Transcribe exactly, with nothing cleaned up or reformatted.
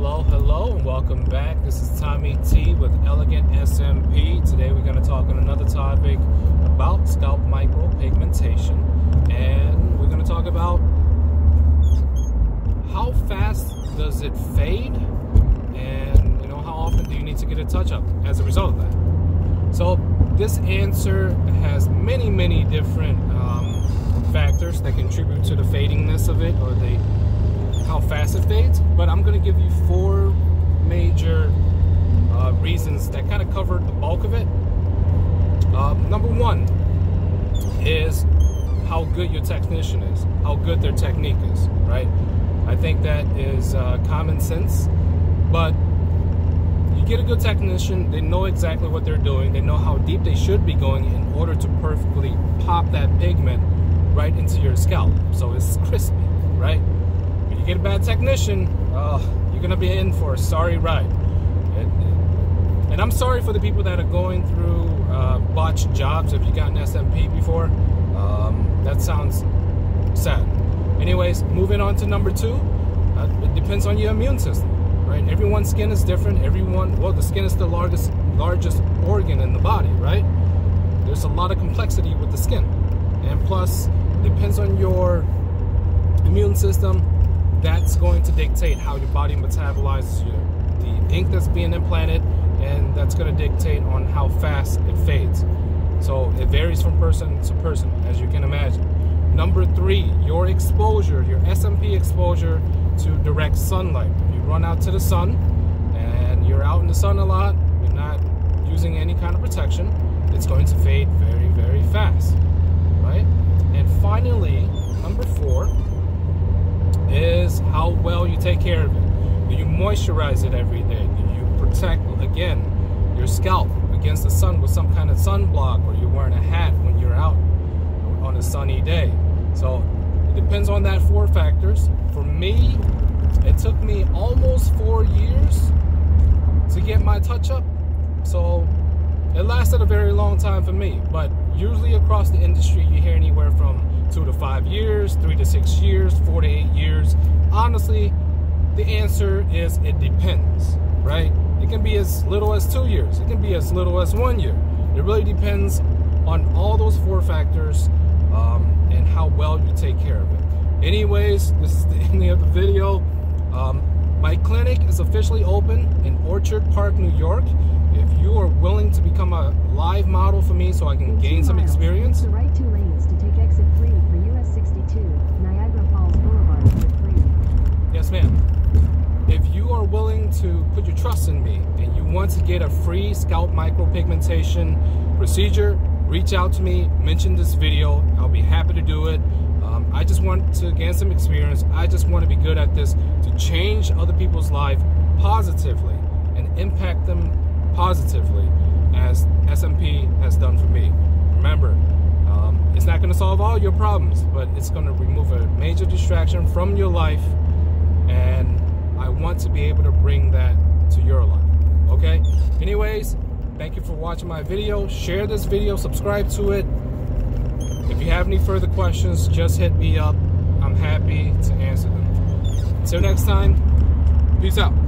Hello, hello, and welcome back. This is Tommy T with Elegant S M P. Today we're going to talk on another topic about scalp micropigmentation, and we're going to talk about how fast does it fade, and you know how often do you need to get a touch-up as a result of that. So this answer has many, many different um, factors that contribute to the fadingness of it, or the how fast it fades, but I'm going to give you four major uh, reasons that kind of cover the bulk of it. Uh, number one is how good your technician is, how good their technique is, right? I think that is uh, common sense, but you get a good technician, they know exactly what they're doing, they know how deep they should be going in order to perfectly pop that pigment right into your scalp, so it's crispy, right? You get a bad technician, uh, you're gonna be in for a sorry ride. And, and I'm sorry for the people that are going through uh, botched jobs. If you got an S M P before, um, that sounds sad. Anyways, moving on to number two, uh, it depends on your immune system, right? Everyone's skin is different. Everyone, well, the skin is the largest largest organ in the body, right? There's a lot of complexity with the skin, and plus, depends on your immune system. That's going to dictate how your body metabolizes your, the ink that's being implanted, and that's going to dictate on how fast it fades. So it varies from person to person, as you can imagine. Number three, your exposure, your S M P exposure to direct sunlight. You run out to the sun, and you're out in the sun a lot, you're not using any kind of protection, it's going to fade very, very fast, right? And finally, number four, is how well you take care of it. Do you moisturize it every day? Do you protect, again, your scalp against the sun with some kind of sunblock, or you're wearing a hat when you're out on a sunny day? So it depends on that four factors. For me, it took me almost four years to get my touch-up, so it lasted a very long time for me, but usually across the industry you hear anywhere from two to five years, three to six years, four to eight years. Honestly, the answer is it depends, right? It can be as little as two years. It can be as little as one year. It really depends on all those four factors um, and how well you take care of it. Anyways, this is the end of the video. Um, my clinic is officially open in Orchard Park, New York. If you are willing to become a live model for me so I can gain some experience, to put your trust in me and you want to get a free scalp micropigmentation procedure, reach out to me, mention this video, I'll be happy to do it. Um, I just want to gain some experience, I just want to be good at this, to change other people's lives positively and impact them positively as S M P has done for me. Remember, um, it's not going to solve all your problems, but it's going to remove a major distraction from your life, and I want to be able to bring that to your life, okay? Anyways, thank you for watching my video. Share this video, subscribe to it. If you have any further questions, just hit me up. I'm happy to answer them. Until next time, peace out.